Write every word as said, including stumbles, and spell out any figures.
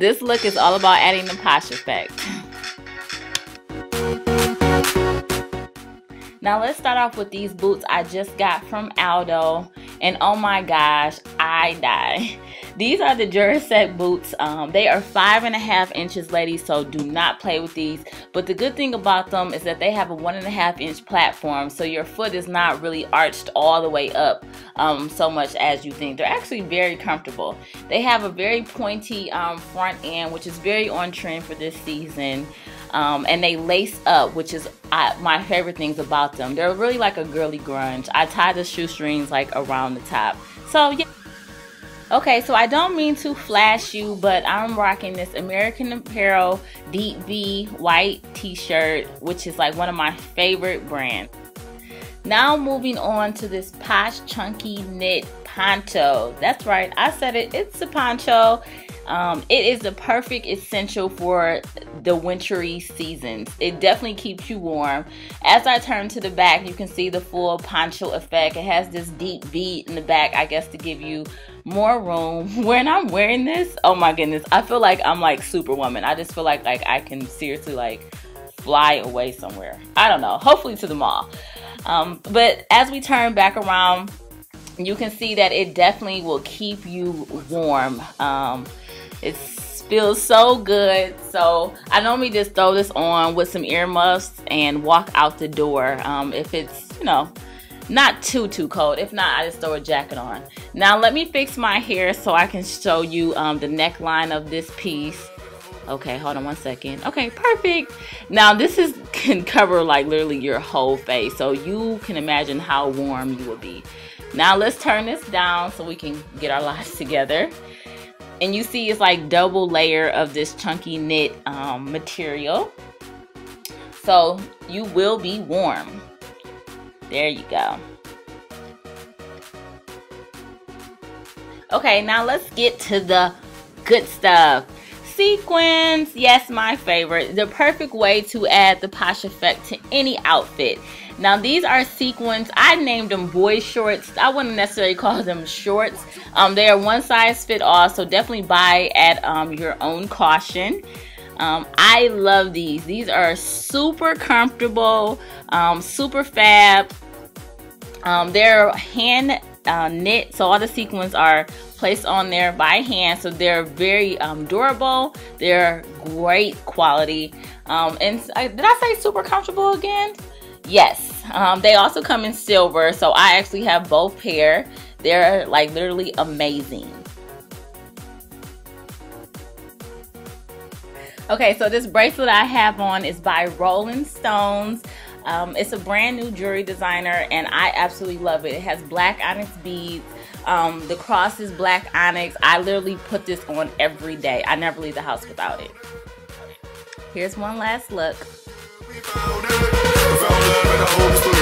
This look is all about adding the posh effect. Now let's start off with these boots I just got from Aldo, and oh my gosh, I die. These are the Jurassic boots. Um, they are five and a half inches, ladies, so do not play with these. But the good thing about them is that they have a one and a half inch platform, so your foot is not really arched all the way up um, so much as you think. They're actually very comfortable. They have a very pointy um, front end, which is very on trend for this season. Um, and they lace up, which is I, my favorite things about them. They're really like a girly grunge. I tie the shoestrings like around the top. So yeah. Okay, so I don't mean to flash you, but I'm rocking this American Apparel Deep V white t-shirt, which is like one of my favorite brands. Now moving on to this posh chunky knit poncho. That's right, I said it, it's a poncho. Um, it is the perfect essential for the wintry seasons. It definitely keeps you warm. As I turn to the back, you can see the full poncho effect. It has this deep V in the back, I guess, to give you more room. When I'm wearing this, oh my goodness, I feel like I'm like Superwoman. I just feel like like I can seriously like fly away somewhere. I don't know, hopefully to the mall. Um, but as we turn back around, you can see that it definitely will keep you warm. Um, It feels so good. So I normally just throw this on with some earmuffs and walk out the door. Um, if it's, you know, not too, too cold. If not, I just throw a jacket on. Now let me fix my hair so I can show you um, the neckline of this piece. Okay, hold on one second. Okay, perfect. Now this is can cover like literally your whole face. So you can imagine how warm you will be. Now let's turn this down so we can get our lives together. And you see it's like double layer of this chunky knit um, material. So you will be warm. There you go. Okay, now let's get to the good stuff. Sequins, yes, my favorite. The perfect way to add the posh effect to any outfit. Now these are sequins. I named them boy shorts. I wouldn't necessarily call them shorts. Um, they are one size fit all, so definitely buy at um, your own caution. Um, I love these. These are super comfortable, um, super fab. Um, they're hand uh, knit, so all the sequins are placed on there by hand, so they're very um, durable. They're great quality. Um, and uh, did I say super comfortable again? Yes, um, they also come in silver, so I actually have both pair. They're like literally amazing. Okay, so this bracelet I have on is by Rolling Stones. Um, it's a brand new jewelry designer, and I absolutely love it. It has black onyx beads. Um, the cross is black onyx. I literally put this on every day. I never leave the house without it. Here's one last look. Found love in a hopeful